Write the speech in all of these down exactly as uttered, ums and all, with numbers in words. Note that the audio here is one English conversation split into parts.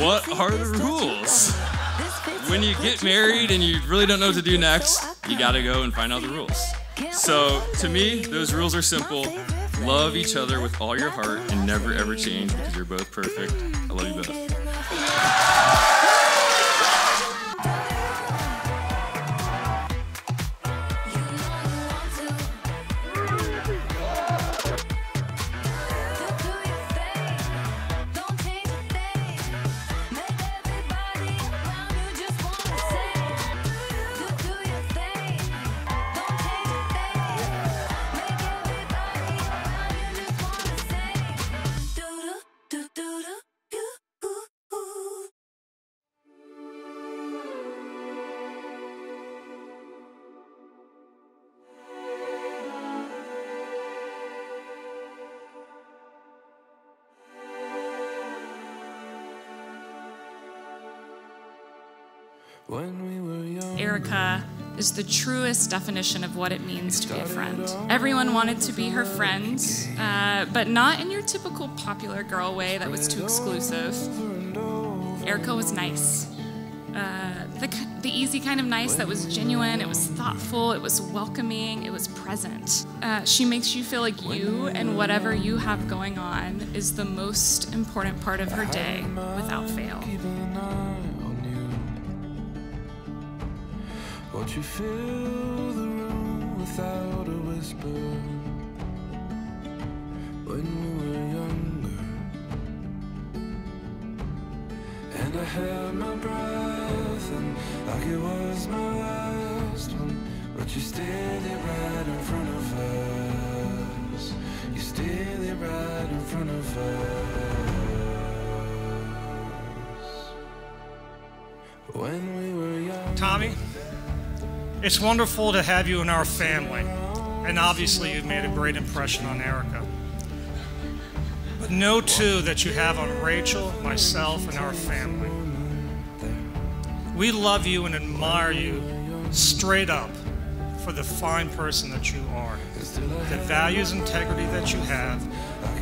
what are the rules? When you get married and you really don't know what to do next, you gotta go and find out the rules. So to me, those rules are simple. Love each other with all your heart and never ever change because you're both perfect. I love you both. Erica is the truest definition of what it means to be a friend. Everyone wanted to be her friend, uh, but not in your typical popular girl way that was too exclusive. Erica was nice. Uh, the, the easy kind of nice that was genuine, it was thoughtful, it was welcoming, it was present. Uh, she makes you feel like you and whatever you have going on is the most important part of her day without fail. Won't you fill the room without a whisper? When we were younger, and I held my breath, and like it was my last one, but you stayed there right in front of us. You stayed there right in front of us. When we were young, Tommy. It's wonderful to have you in our family, and obviously you've made a great impression on Erica. But know too that you have on Rachel, myself, and our family. We love you and admire you straight up for the fine person that you are, the values and integrity that you have,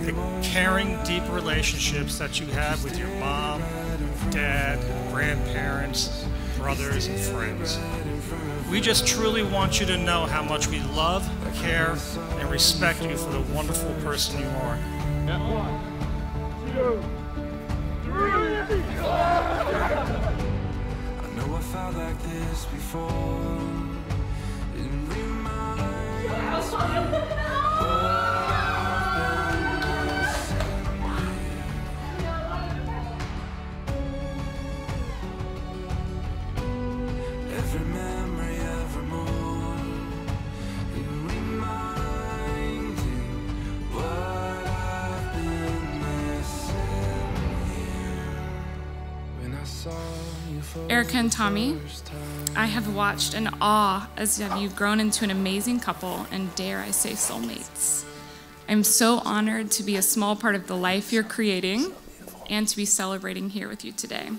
the caring, deep relationships that you have with your mom, dad, grandparents, brothers, and friends. We just truly want you to know how much we love, care, and respect you for the wonderful person you are. One, two, three. I know I felt like this before. Every memory, every moment, it reminding what I've been missing here. When I saw you for Erica and Tommy, I have watched in awe as you've grown into an amazing couple and, dare I say, soulmates. I'm so honored to be a small part of the life you're creating and to be celebrating here with you today.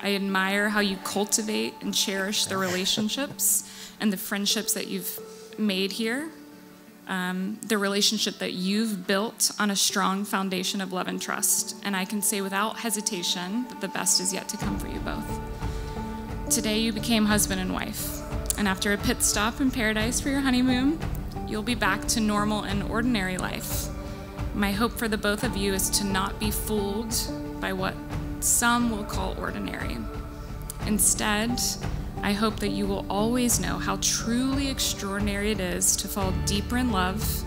I admire how you cultivate and cherish the relationships and the friendships that you've made here, um, the relationship that you've built on a strong foundation of love and trust. And I can say without hesitation that the best is yet to come for you both. Today you became husband and wife, and after a pit stop in paradise for your honeymoon, you'll be back to normal and ordinary life. My hope for the both of you is to not be fooled by what some will call ordinary. Instead, I hope that you will always know how truly extraordinary it is to fall deeper in love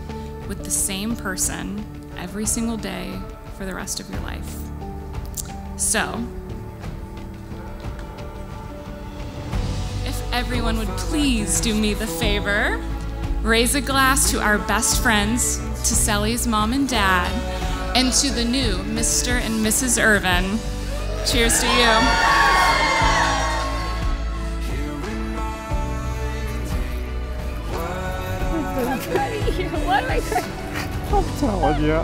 with the same person every single day for the rest of your life. So, if everyone would please do me the favor, raise a glass to our best friends, to Sally's mom and dad, and to the new Mister and Missus Irvin. Cheers to you. What am I crying? I'm telling you.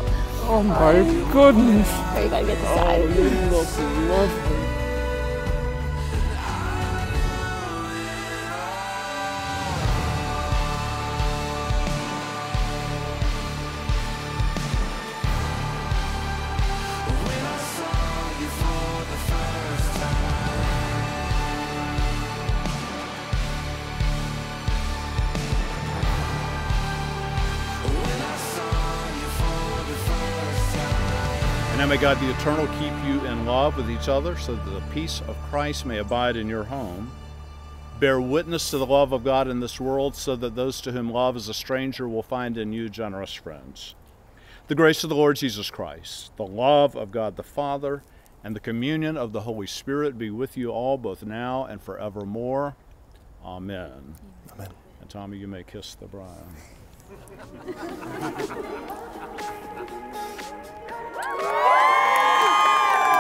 Oh my oh, goodness. Are you going to get this out? Oh, you look lovely. When I saw you for the first time. And now may God the Eternal keep you in love with each other, so that the peace of Christ may abide in your home. Bear witness to the love of God in this world, so that those to whom love is a stranger will find in you generous friends. The grace of the Lord Jesus Christ, the love of God the Father, and the communion of the Holy Spirit be with you all, both now and forevermore. Amen. Amen. And Tommy, you may kiss the bride.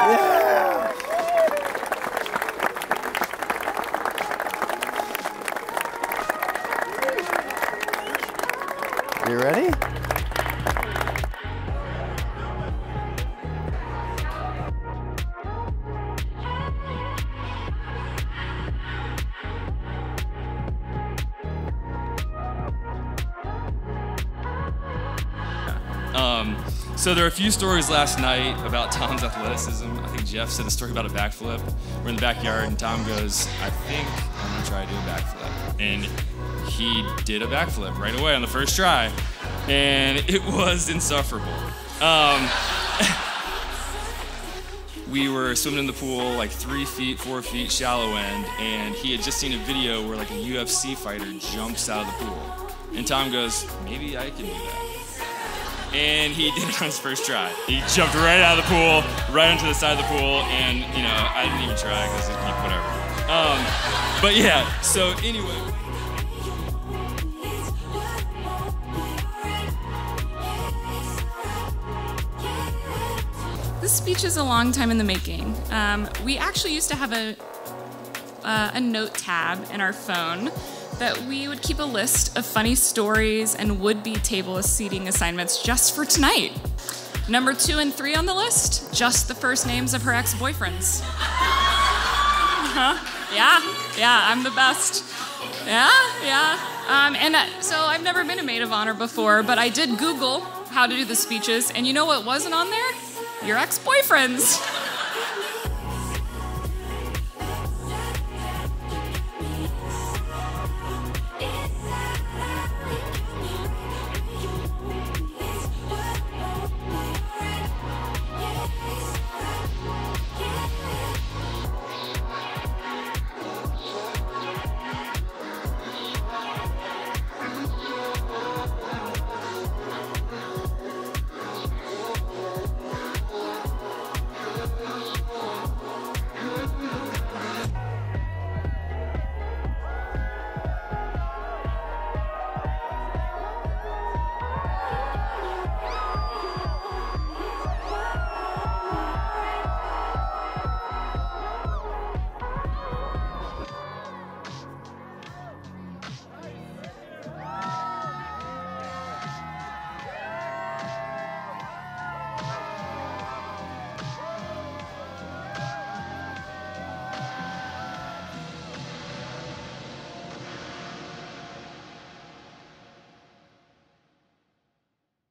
Yeah. You ready? Um. So there are a few stories last night about Tom's athleticism. I think Jeff said a story about a backflip. We're in the backyard and Tom goes, I think I'm gonna try to do a backflip. And he did a backflip right away on the first try. And it was insufferable. Um, we were swimming in the pool, like three feet, four feet, shallow end. And he had just seen a video where like a U F C fighter jumps out of the pool. And Tom goes, maybe I can do that. And he did it on his first try. He jumped right out of the pool, right onto the side of the pool, and, you know, I didn't even try because it's whatever. Um, but yeah, so anyway. This speech is a long time in the making. Um, we actually used to have a, uh, a note tab in our phone that we would keep a list of funny stories and would-be table seating assignments just for tonight. Number two and three on the list, just the first names of her ex-boyfriends. Uh-huh. Yeah, yeah, I'm the best. Yeah, yeah. Um, and uh, so I've never been a maid of honor before, but I did Google how to do the speeches, and you know what wasn't on there? Your ex-boyfriends.